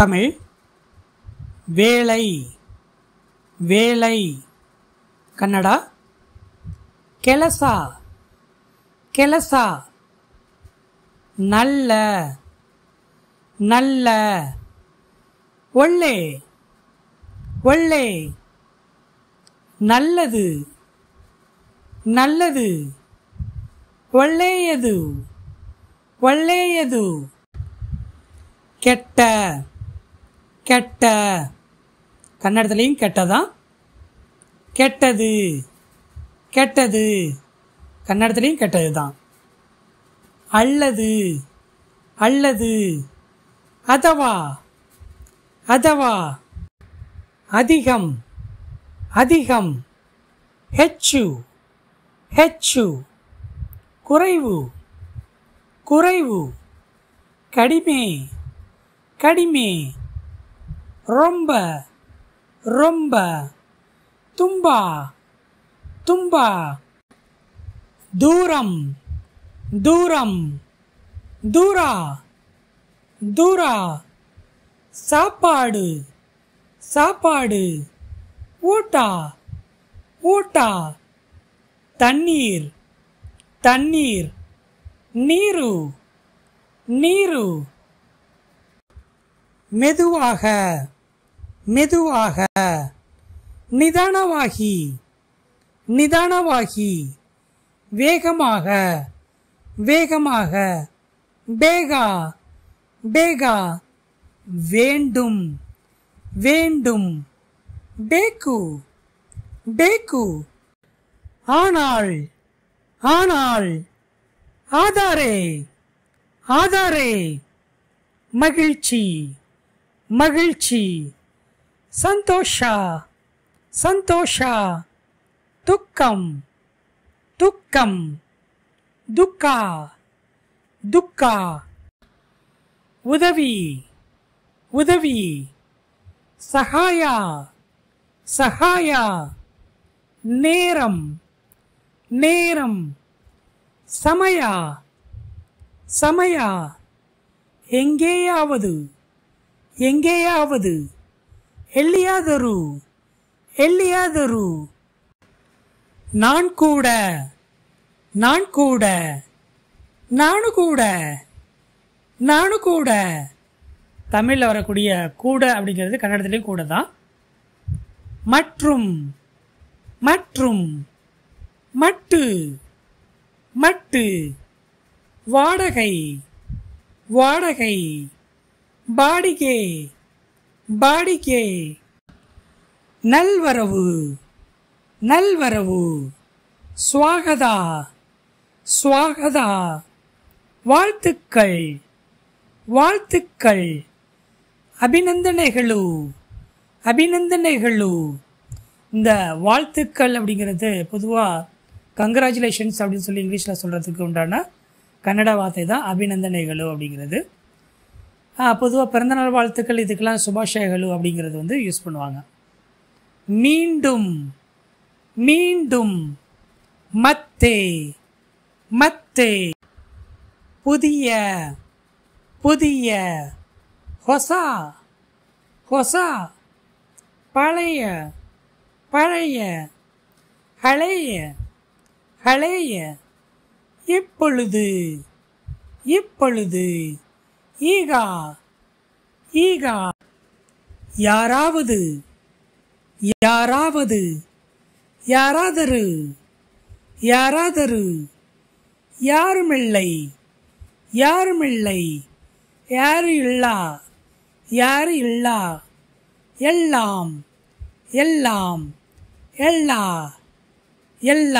தமிழ் வேலை வேலை கன்னடா கெலசா கெலசா நல்ல நல்ல ಒಳ್ಳೆ ಒಳ್ಳೆ நல்லது நல்லது ಒಳ್ಳೆಯದು ಒಳ್ಳೆಯದು கெட்ட கெட்ட கன்னடத்திலையும் கெட்டதான் கெட்டது கெட்டது கன்னடத்திலையும் கெட்டதுதான் அல்லது அல்லது அதவா அதவா அதிகம் அதிகம் ஹெச்சு ஹெச்சு குறைவு குறைவு கடிமே கடிமே ரொம்ப ரொம்ப ತುಂಬಾ ತುಂಬಾ ದೂರಂ ದೂರಂ ದೂರ ದೂರ ಸಾಪಾಡು ಸಾಪಾಡು ಊಟ ಊಟ ತಣ್ಣೀರ್ ತಣ್ಣೀರ್ ನೀರು ನೀರು மெதுவாக மெதுவாக நிதானமாகி நிதானமாகி வேகமாக வேகமாக பேகா பேகா வேண்டும் வேண்டும் பேக்கு பேக்கு ஆனால் ஆனால் ஆதாரே ஆதாரே மகிழ்ச்சி மகிழ்ச்சி சந்தோஷா ಸಂತೋಷ ದುಃಖಂ ದುಃಖಂ ದುಃಖ ದುಃಖ ಉದವಿ ಉದವಿ ಸಹಾಯ ಸಹಾಯ ನೇರಂ ನೇರಂ ಸಮಯ ಸಮಯ ಎಂಗೇಯಾವದು ಎಂಗೇಯಾವದು ಎಲ್ಲಿಯಾದರೂ ಎಲ್ಲಿಯಾದರೂ ನಾನು ಕೂಡ தமிழில் வரக்கூடிய கூட அப்படிங்கிறது கன்னடத்துலேயும் கூட தான் மற்றும் மற்றும் மட்டு மட்டு வாடகை வாடகை பாடிகே பாடிகே நல்வரவு நல்வரவு ஸ்வாகதா ஸ்வாகதா வாழ்த்துக்கள் வாழ்த்துக்கள் அபிநந்தனைகளு அபிநந்தனைகளு இந்த வாழ்த்துக்கள் அப்படிங்கிறது பொதுவாக கங்க்ராச்சுலேஷன்ஸ் அப்படின்னு சொல்லி இங்கிலீஷில் சொல்கிறதுக்கு உண்டான கன்னட வார்த்தை தான் அபிநந்தனைகளு அப்படிங்கிறது. பொதுவாக பிறந்தநாள் வாழ்த்துக்கள் இதுக்கெல்லாம் சுபாஷயகளு அப்படிங்கிறது வந்து யூஸ் பண்ணுவாங்க. மீண்டும் மீண்டும் மத்தே மத்தே புதிய புதிய ஹொசா ஹொசா பழைய பழைய ஹளைய ஹளைய இப்பொழுது இப்பொழுது ஈகா ஈகா யாராவது ಯಾರಾವದು ಯಾರಾದರೂ ಯಾರಾದರೂ ಯಾರುಮಿಲ್ಲೈ ಯಾರುಮಿಲ್ಲೈ ಯಾರು ಇಲ್ಲ ಎಲ್ಲಾಂ ಎಲ್ಲಾಂ ಎಲ್ಲ ಎಲ್ಲ